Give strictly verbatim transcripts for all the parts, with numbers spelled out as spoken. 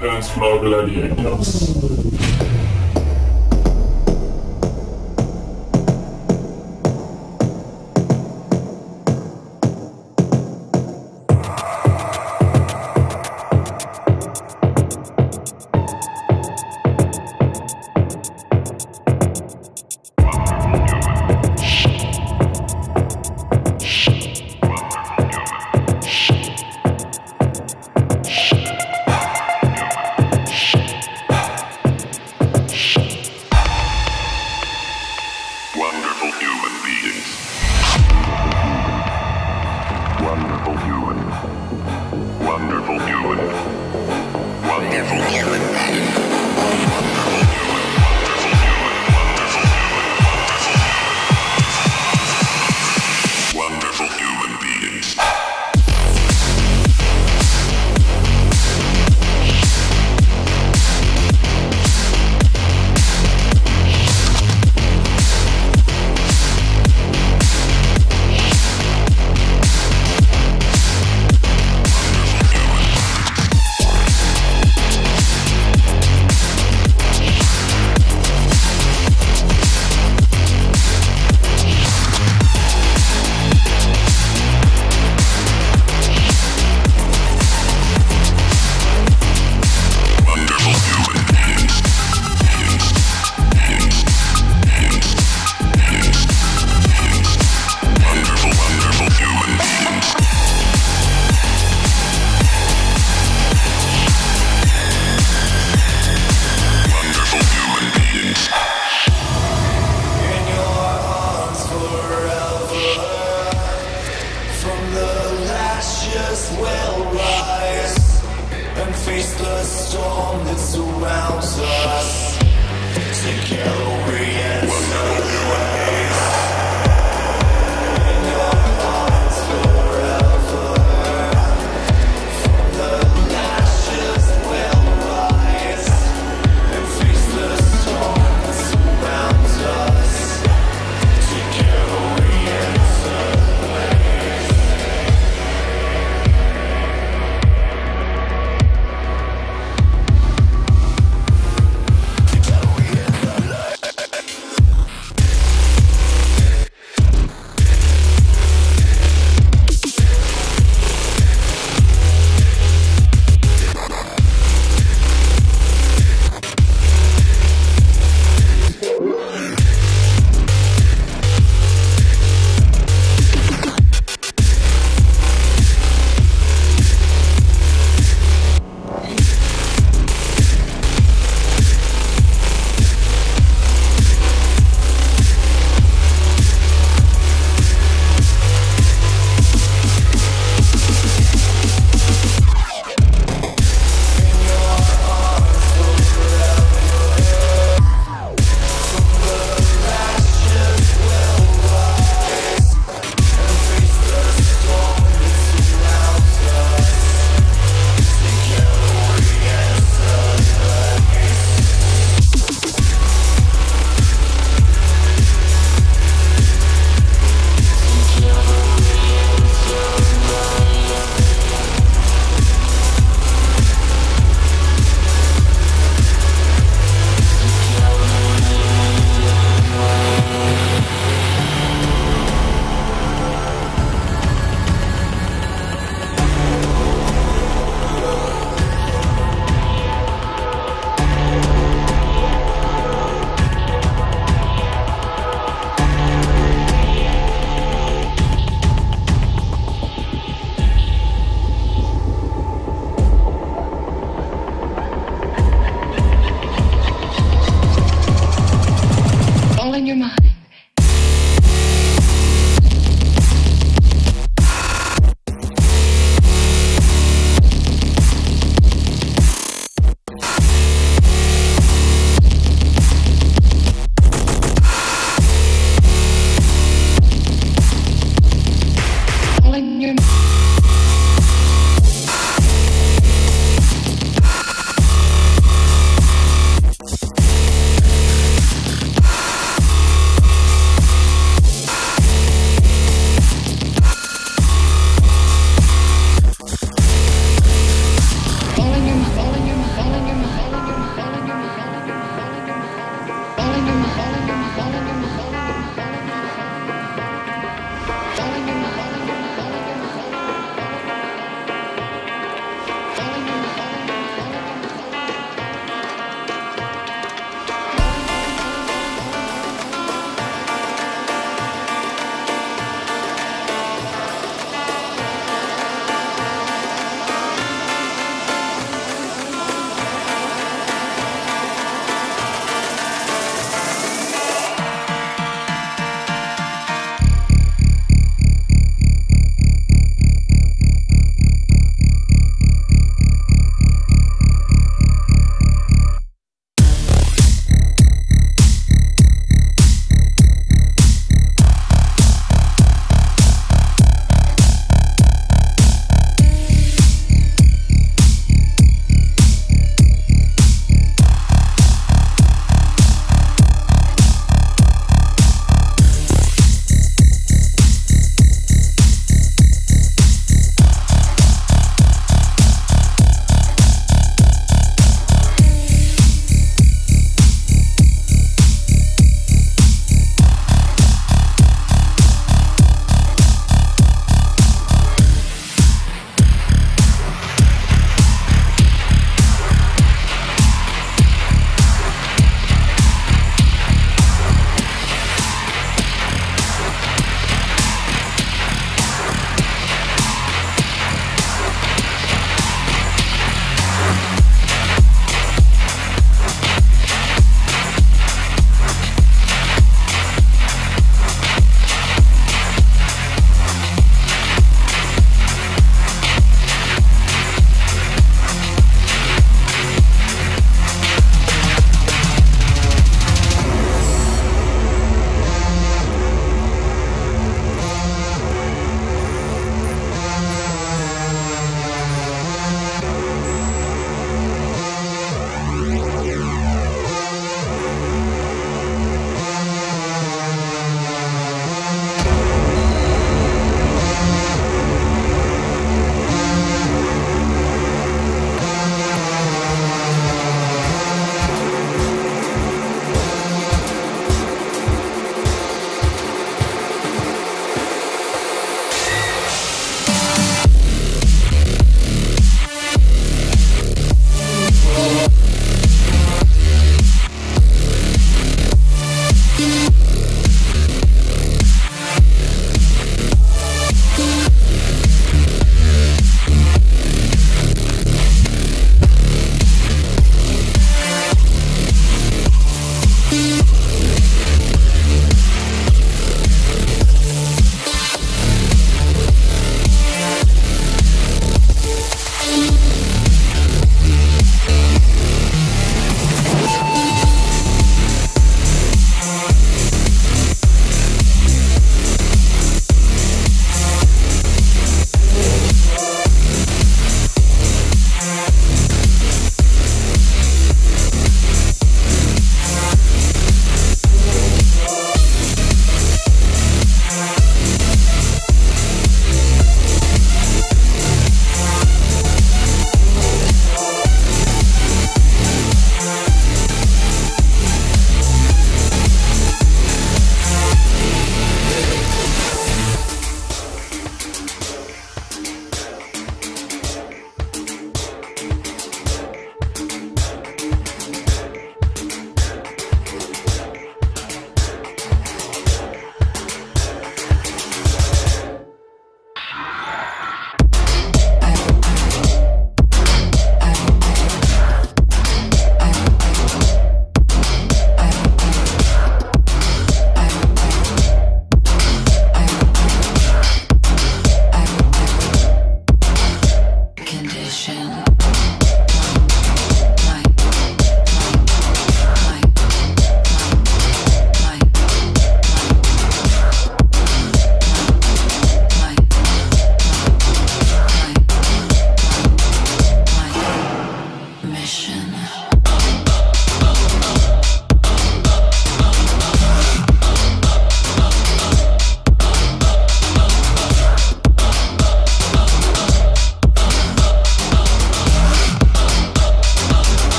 Dancefloor Gladiatorz. Face the storm that surrounds us. Take away and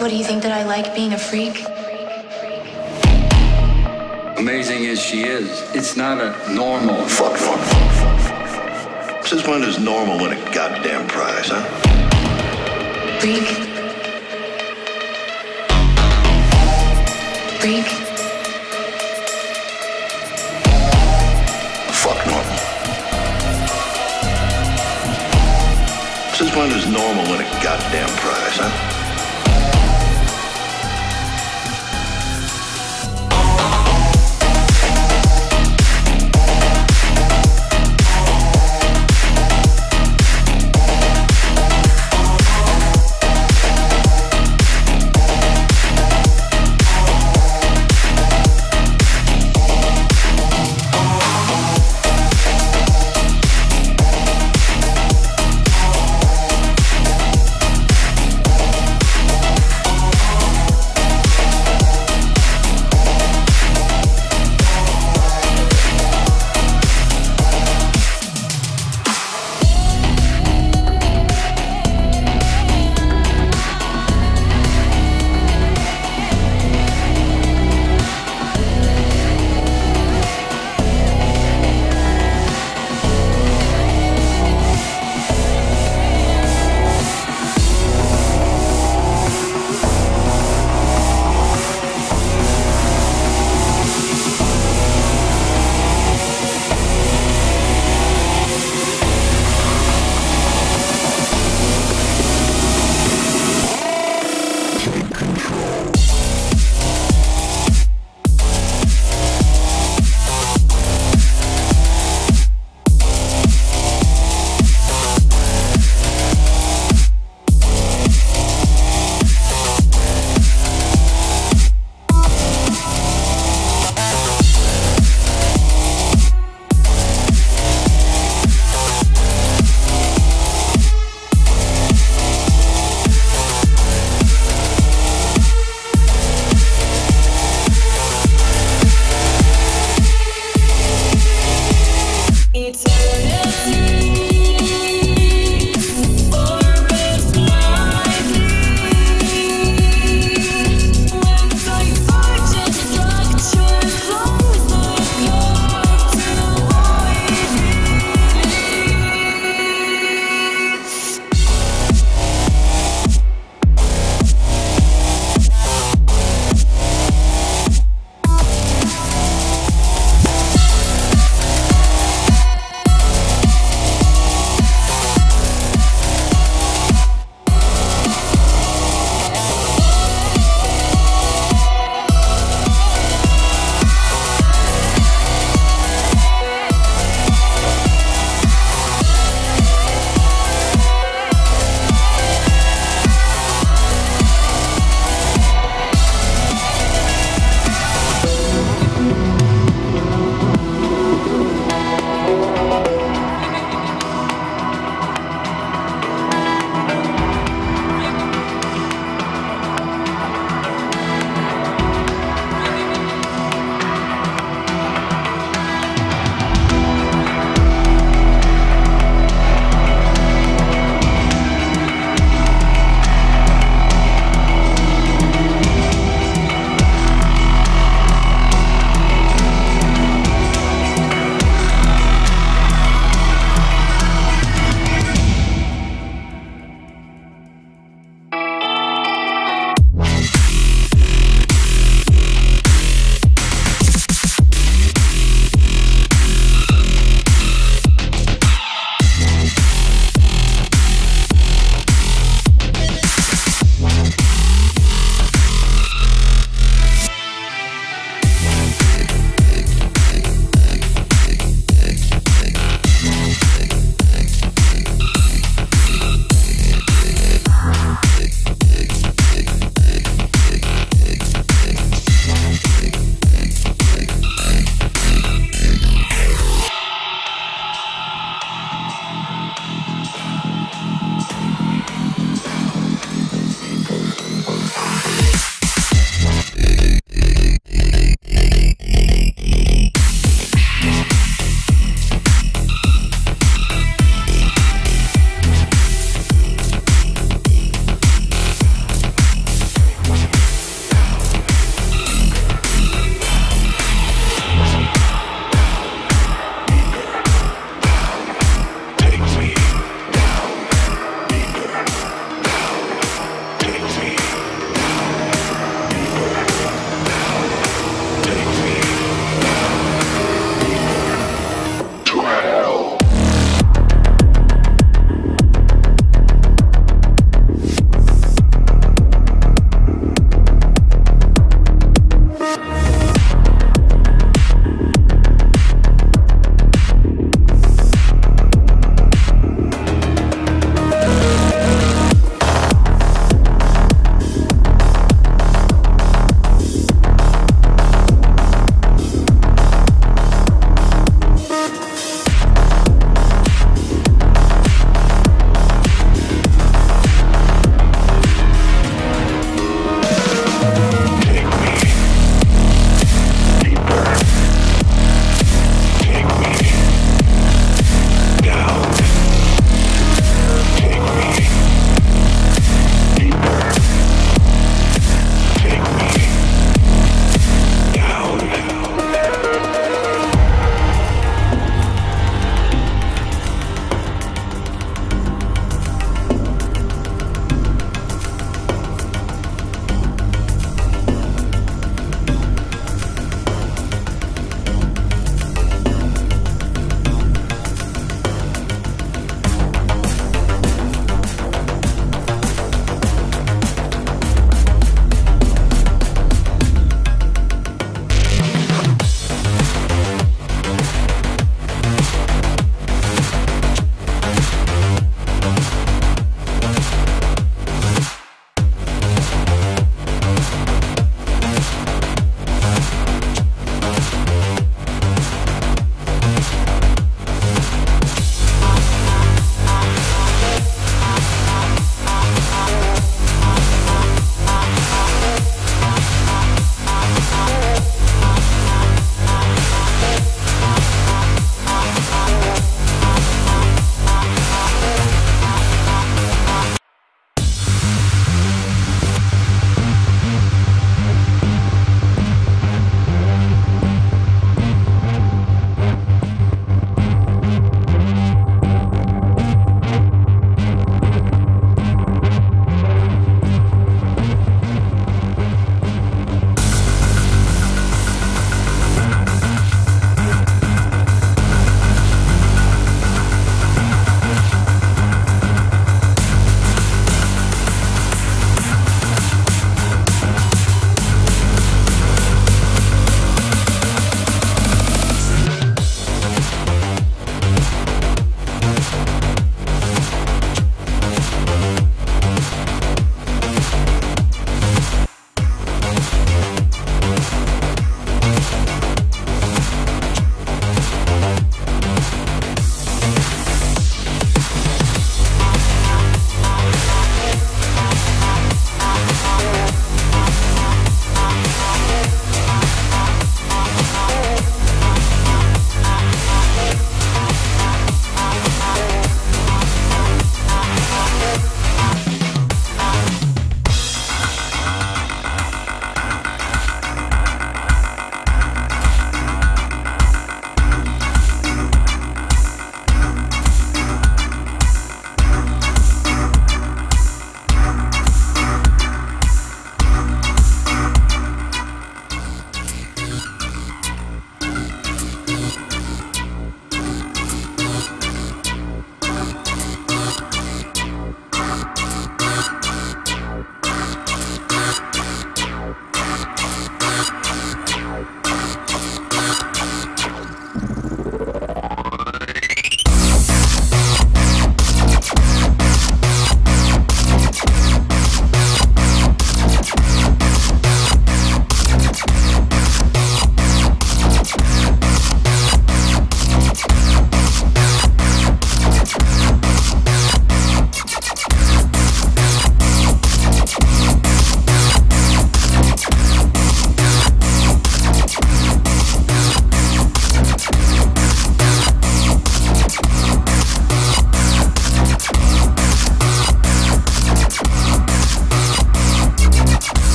What do you think, that I like being a freak? Amazing as she is, it's not a normal fuck fuck fuck fuck fuck. Since when does normal win a goddamn prize, huh? Freak. Freak. Fuck normal. Since when does normal win a goddamn prize?